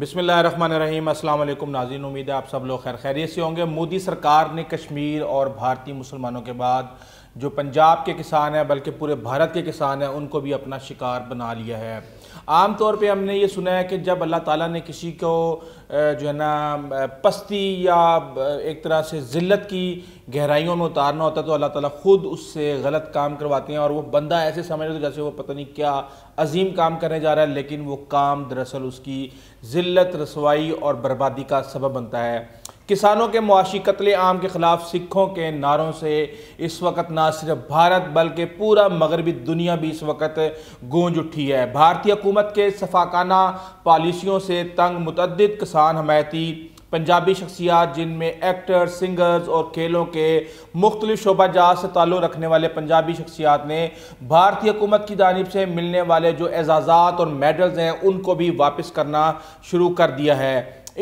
बिस्मिल्लाहिर्रहमानिर्रहीम। अस्सलाम वालेकुम नाज़रीन, उम्मीद है आप सब लोग खैर खैरियत से होंगे। मोदी सरकार ने कश्मीर और भारतीय मुसलमानों के बाद जो पंजाब के किसान हैं बल्कि पूरे भारत के किसान हैं उनको भी अपना शिकार बना लिया है। आम तौर पे हमने ये सुना है कि जब अल्लाह ताला ने किसी को जो है ना पस्ती या एक तरह से ज़िल्लत की गहराइयों में उतारना होता है तो अल्लाह ताला ख़ुद उससे गलत काम करवाते हैं और वो बंदा ऐसे समझ रहे जैसे वो पता नहीं क्या अजीम काम करने जा रहा है, लेकिन वो काम दरअसल उसकी ज़िल्लत, रसवाई और बर्बादी का सबब बनता है। किसानों के मुआशी कत्ले आम के ख़िलाफ़ सिखों के नारों से इस वक्त ना सिर्फ भारत बल्कि पूरा मगरबी दुनिया भी इस वक्त गूंज उठी है। भारतीय हुकूमत के सफाकाना पॉलिसियों से तंग मुतअद्दिद किसान हमायती पंजाबी शख्सियात जिनमें एक्टर्स, सिंगर्स और खेलों के मुख्तलिफ शोबाजात से ताल्लुक़ रखने वाले पंजाबी शख्सियात ने भारतीय हुकूमत की जानिब से मिलने वाले जो एजाज़ात और मेडल्स हैं उनको भी वापस करना शुरू कर दिया है।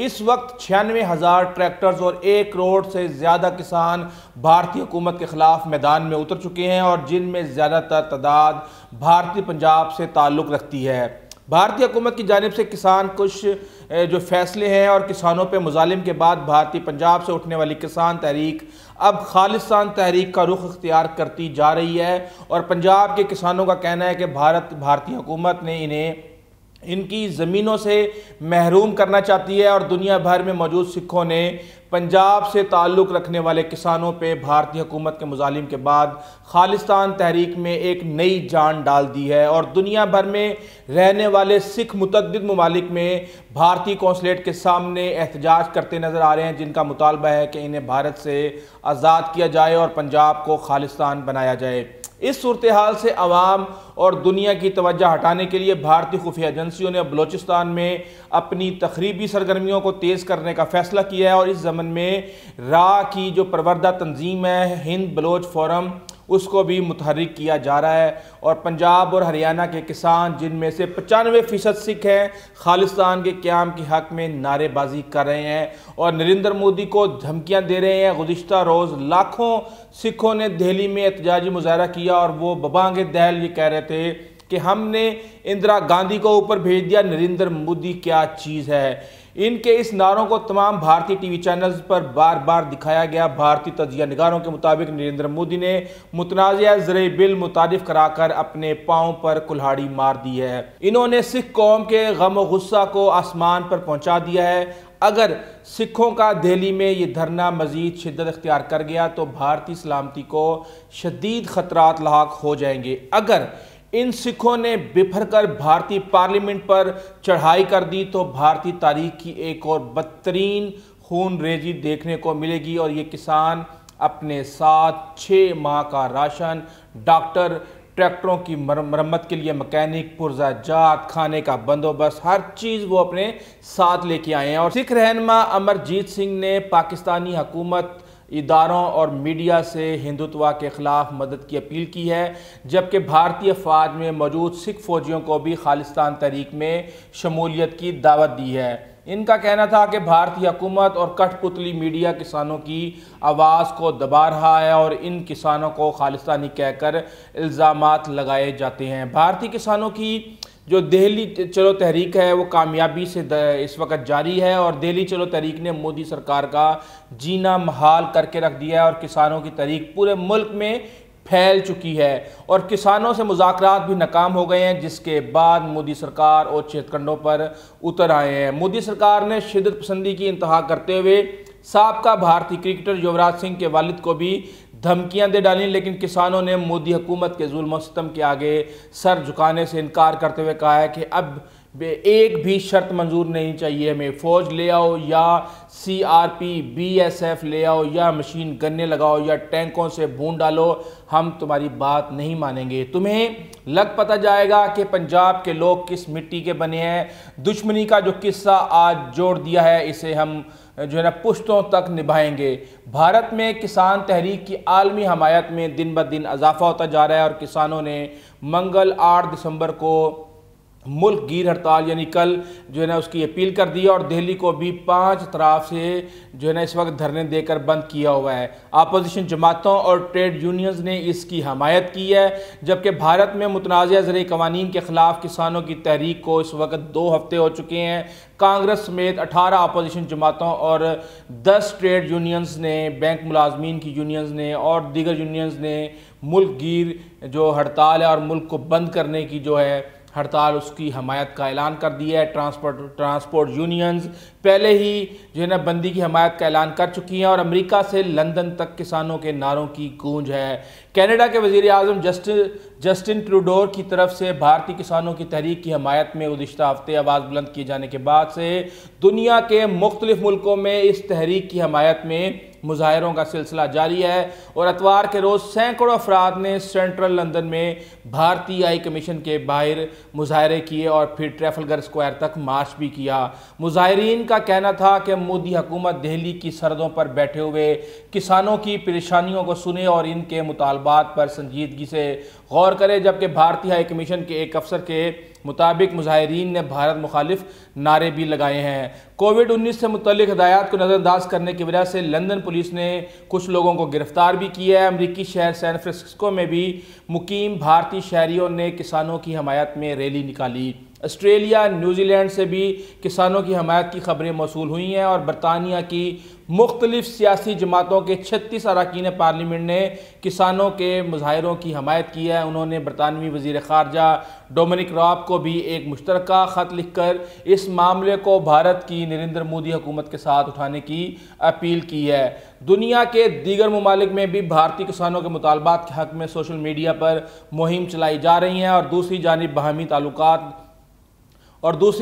इस वक्त 96,000 ट्रैक्टर्स और 1 करोड़ से ज़्यादा किसान भारतीय हुकूमत के ख़िलाफ़ मैदान में उतर चुके हैं और जिनमें ज़्यादातर तादाद भारतीय पंजाब से ताल्लुक़ रखती है। भारतीय हुकूमत की जानिब से किसान कुछ जो फैसले हैं और किसानों पर मुजालिम के बाद भारतीय पंजाब से उठने वाली किसान तहरीक अब खालिस्तान तहरीक का रुख अख्तियार करती जा रही है और पंजाब के किसानों का कहना है कि भारतीय हुकूमत ने इन्हें इनकी ज़मीनों से महरूम करना चाहती है और दुनिया भर में मौजूद सिखों ने पंजाब से ताल्लुक़ रखने वाले किसानों पर भारतीय हुकूमत के मुजालिम के बाद खालिस्तान तहरीक में एक नई जान डाल दी है और दुनिया भर में रहने वाले सिख मुतअद्दिद ममालिक में भारतीय कौंसलेट के सामने एहतजाज करते नज़र आ रहे हैं, जिनका मुतालबा है कि इन्हें भारत से आज़ाद किया जाए और पंजाब को खालिस्तान बनाया जाए। इस सूरत हाल से आवाम और दुनिया की तवज्जो हटाने के लिए भारतीय खुफिया एजेंसियों ने बलोचिस्तान में अपनी तखरीबी सरगर्मियों को तेज़ करने का फ़ैसला किया है और इस ज़मन में रा की जो परवरदा तंजीम है हिंद बलोच फोरम उसको भी मुतहर्रिक किया जा रहा है और पंजाब और हरियाणा के किसान जिनमें से 95% सिख हैं खालिस्तान के क़याम के हक़ में नारेबाजी कर रहे हैं और नरेंद्र मोदी को धमकियां दे रहे हैं। गुज़िश्ता रोज़ लाखों सिखों ने दिल्ली में एहतजाजी मुजाहरा किया और वो बबांगे दहल ये कह रहे थे कि हमने इंदिरा गांधी को ऊपर भेज दिया, नरेंद्र मोदी क्या चीज़ है। इनके इस नारों को तमाम भारतीय टीवी चैनल्स पर बार बार दिखाया गया। भारतीय तजिया निगारों के मुताबिक नरेंद्र मोदी ने मुतनाज़ा ज़रिए बिल मुतारिफ कराकर अपने पाँव पर कुल्हाड़ी मार दी है। इन्होंने सिख कौम के गम व गुस्सा को आसमान पर पहुंचा दिया है। अगर सिखों का दिल्ली में ये धरना मज़ीद शिद्दत अख्तियार कर गया तो भारतीय सलामती को शदीद ख़तरात लाक हो जाएंगे। अगर इन सिखों ने बिफर कर भारतीय पार्लियामेंट पर चढ़ाई कर दी तो भारतीय तारीख की एक और बदतरीन खून रेजी देखने को मिलेगी और ये किसान अपने साथ 6 माह का राशन, डॉक्टर, ट्रैक्टरों की मरम्मत के लिए मकैनिक, पुर्जा जात, खाने का बंदोबस्त, हर चीज़ वो अपने साथ लेके आए हैं। और सिख रहनुमा अमरजीत सिंह ने पाकिस्तानी हुकूमत, इदारों और मीडिया से हिंदुत्व के ख़िलाफ़ मदद की अपील की है, जबकि भारतीय फ़ौज में मौजूद सिख फ़ौजियों को भी खालिस्तान तहरीक में शमूलियत की दावत दी है। इनका कहना था कि भारतीय हुकूमत और कठपुतली मीडिया किसानों की आवाज़ को दबा रहा है और इन किसानों को खालिस्तानी कहकर इल्ज़ामात लगाए जाते हैं। भारतीय किसानों की जो दिल्ली चलो तहरीक है वो कामयाबी से इस वक्त जारी है और दिल्ली चलो तहरीक ने मोदी सरकार का जीना महाल करके रख दिया है और किसानों की तहरीक पूरे मुल्क में फैल चुकी है और किसानों से मुज़ाकरात भी नाकाम हो गए हैं, जिसके बाद मोदी सरकार और चेतकंडों पर उतर आए हैं। मोदी सरकार ने शिद्दत पसंदी की इंतहा करते हुए साबका भारतीय क्रिकेटर युवराज सिंह के वालिद को भी धमकियां दे डाली, लेकिन किसानों ने मोदी हुकूमत के जुल्म और सितम के आगे सर झुकाने से इनकार करते हुए कहा है कि अब एक भी शर्त मंजूर नहीं चाहिए, हमें फ़ौज ले आओ या CRP, BSF ले आओ या मशीन गन्ने लगाओ या टैंकों से भून डालो, हम तुम्हारी बात नहीं मानेंगे। तुम्हें लग पता जाएगा कि पंजाब के लोग किस मिट्टी के बने हैं। दुश्मनी का जो किस्सा आज जोड़ दिया है इसे हम जो है ना पुश्तों तक निभाएंगे। भारत में किसान तहरीक की आलमी हमायत में दिन ब दिन इजाफा होता जा रहा है और किसानों ने मंगल 8 दिसंबर को मुल्क गिर हड़ताल यानी कल जो है ना उसकी अपील कर दी और दिल्ली को भी 5 तरफ से जो है ना इस वक्त धरने देकर बंद किया हुआ है। अपोजिशन जमातों और ट्रेड यूनियंस ने इसकी हमायत की है, जबकि भारत में मुतनाज़ ज़रिए कवानीन के ख़िलाफ़ किसानों की तहरीक को इस वक्त 2 हफ्ते हो चुके हैं। कांग्रेस समेत 18 अपोजिशन जमातों और 10 ट्रेड यूनियंस ने, बैंक मुलाजमीन की यूनियंस ने और दीगर यूनियंस ने मुल्क गिर जो हड़ताल है और मुल्क को बंद करने की जो है हड़ताल उसकी हमायत का ऐलान कर दिया है। ट्रांसपोर्ट यूनियंस पहले ही जो है ना बंदी की हमायत का ऐलान कर चुकी हैं और अमेरिका से लंदन तक किसानों के नारों की गूंज है। कनाडा के वज़ीर आज़म जस्टिन ट्रूडो की तरफ से भारतीय किसानों की तहरीक की हमायत में गुज़िश्ता हफ्ते आवाज़ बुलंद किए जाने के बाद से दुनिया के मुख्तलिफ़ मुल्कों में इस तहरीक की हमायत में मुजाहिरों का सिलसिला जारी है और इतवार के रोज़ सैकड़ों अफराद ने सेंट्रल लंदन में भारतीय हाई कमीशन के बाहर मुजाहरे किए और फिर ट्रैफलगर स्क्वायर तक मार्च भी किया। मुजाहरीन का कहना था कि मोदी हुकूमत दिल्ली की सरहदों पर बैठे हुए किसानों की परेशानियों को सुने और इनके मुतालबात पर संजीदगी से गौर करे, जबकि भारतीय हाई कमीशन के एक अफसर के मुताबिक मुजाहरीन ने भारत मुखालिफ नारे भी लगाए हैं। कोविड-19 से मुतल्लिक हिदायत को नज़रअंदाज करने की वजह से लंदन पुलिस ने कुछ लोगों को गिरफ्तार भी किया है। अमरीकी शहर सैन फ्रांसिस्को में भी मुकीम भारतीय शहरियों ने किसानों की हमायत में रैली निकाली। ऑस्ट्रेलिया न्यूजीलैंड से भी किसानों की हमायत की खबरें मौसूल हुई हैं और बरतानिया की मुख्तलिफ सियासी जमातों के 36 अरकान पार्लियामेंट ने किसानों के मुजाहरों की हमायत की है। उन्होंने बरतानवी वज़ीर ख़ारजा डोमिनिक रॉप को भी एक मुश्तरका ख़त लिखकर इस मामले को भारत की नरेंद्र मोदी हुकूमत के साथ उठाने की अपील की है। दुनिया के दीगर ममालिक में भी भारतीय किसानों के मुतालबात के हक़ में सोशल मीडिया पर मुहिम चलाई जा रही हैं और दूसरी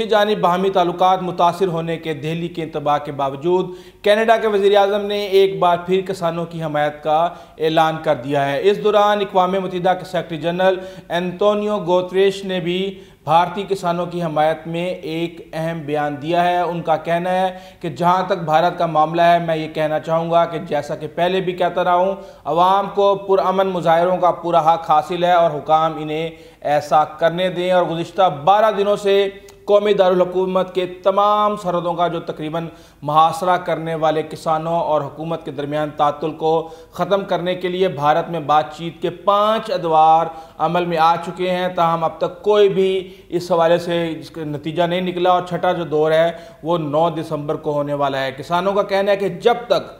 जानिब बाहमी ताल्लुकात मुतासिर होने के दिल्ली के इंतबाह के बावजूद कनाडा के वज़ीर आज़म ने एक बार फिर किसानों की हमायत का ऐलान कर दिया है। इस दौरान अक़वाम मुत्तहिदा के सेक्रेटरी जनरल एंटोनियो गुटेरेस ने भी भारतीय किसानों की हमायत में एक अहम बयान दिया है। उनका कहना है कि जहाँ तक भारत का मामला है, मैं ये कहना चाहूँगा कि जैसा कि पहले भी कहता रहा हूँ, आवाम को पुरअमन मुजाहरों का पूरा हक़ हासिल है और हुकाम इन्हें ऐसा करने दें। और गुज़िश्ता 12 दिनों से कौमी दारुलहुकूमत के तमाम सरहदों का जो तकरीबन मुहासरा करने वाले किसानों और हुकूमत के दरमियान तातुल को ख़त्म करने के लिए भारत में बातचीत के 5 अदवार अमल में आ चुके हैं, ताहम अब तक कोई भी इस हवाले से नतीजा नहीं निकला और 6टा जो दौर है वो 9 दिसंबर को होने वाला है। किसानों का कहना है कि जब तक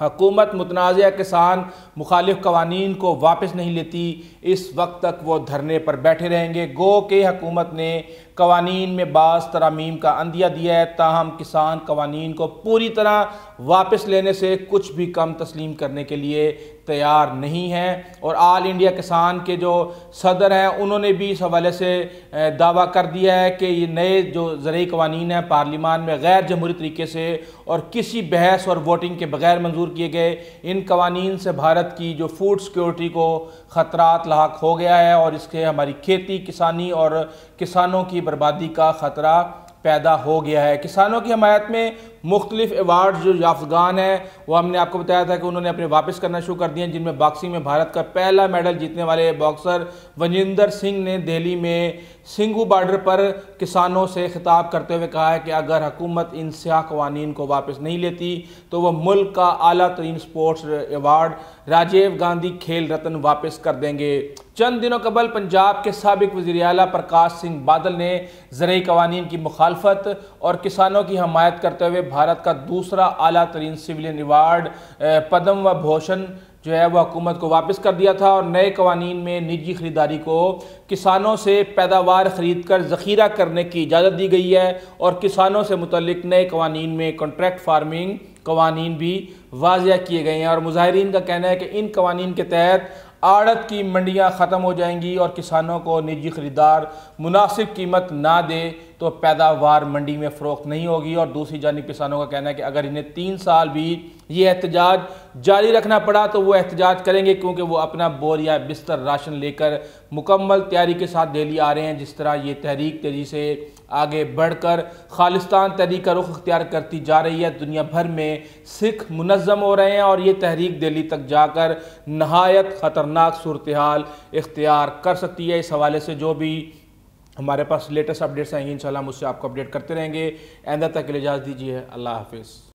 हकूमत मुतनाज़ा किसान मुखालिफ कवानीन को वापस नहीं लेती, इस वक्त तक वो धरने पर बैठे रहेंगे। गो के हकूमत ने कवानीन में बाज़ तरामीम का अंदिया दिया है, ताहम किसान कवानीन को पूरी तरह वापस लेने से कुछ भी कम तस्लीम करने के लिए तैयार नहीं हैं। और आल इंडिया किसान के जो सदर हैं उन्होंने भी इस हवाले से दावा कर दिया है कि ये नए जो ज़रिए कवानीन हैं पार्लियामान में गैर जमहूरी तरीके से और किसी बहस और वोटिंग के बगैर मंजूर किए गए। इन कवानीन से भारत की जो फूड सिक्योरिटी को ख़तरात लाक हो गया है और इसके हमारी खेती किसानी और किसानों की बर्बादी का ख़तरा पैदा हो गया है। किसानों की हमायत में मुख्तलिफ अवार्ड जो याफ्तगान हैं वो हमने आपको बताया था कि उन्होंने अपने वापस करना शुरू कर दिए, जिनमें बॉक्सिंग में भारत का पहला मेडल जीतने वाले बॉक्सर वजेंद्र सिंह ने दिल्ली में सिंगू बार्डर पर किसानों से खिताब करते हुए कहा है कि अगर हुकूमत इन स्याह कवानीन को वापस नहीं लेती तो वह मुल्क का आला तरीन स्पोर्ट्स अवार्ड राजीव गांधी खेल रत्न वापस कर देंगे। चंद दिनों कबल पंजाब के साबिक वज़ीर आला प्रकाश सिंह बादल ने ज़रिए कवानीन की मुखालफत और किसानों की हमायत करते हुए भारत का दूसरा आला तरीन सिविलियन अवार्ड पद्म भूषण जो है वह हुकूमत को वापस कर दिया था। और नए कवानीन में निजी ख़रीदारी को किसानों से पैदावार ख़रीद कर ज़ख़ीरा करने की इजाज़त दी गई है और किसानों से मुतल्लिक नए कवानीन में कॉन्ट्रैक्ट फार्मिंग कवानीन भी वाज़िया किए गए हैं। और मुजाहरीन का कहना है कि इन कवानीन के तहत आड़त की मंडियां ख़त्म हो जाएंगी और किसानों को निजी ख़रीदार मुनासिब कीमत ना दे तो पैदावार मंडी में फ़रोख्त नहीं होगी। और दूसरी जानिब किसानों का कहना है कि अगर इन्हें 3 साल भी ये एहतजाज जारी रखना पड़ा तो वो एहतजाज करेंगे, क्योंकि वो अपना बोर या बिस्तर राशन लेकर मुकम्मल तैयारी के साथ दिल्ली आ रहे हैं। जिस तरह ये तहरीक तेज़ी से आगे बढ़कर खालिस्तान तहरीक का रुख अख्तियार करती जा रही है, दुनिया भर में सिख मुनज़म हो रहे हैं और ये तहरीक दिल्ली तक जाकर नहायत ख़तरनाक सूरत हाल इख्तियार कर सकती है। इस हवाले से जो भी हमारे पास लेटेस्ट अपडेट्स आएंगे इंशाल्लाह, हम उससे आपको अपडेट करते रहेंगे। आइंदा तक के लिए इजाज़त दीजिए, अल्लाह हाफिज़।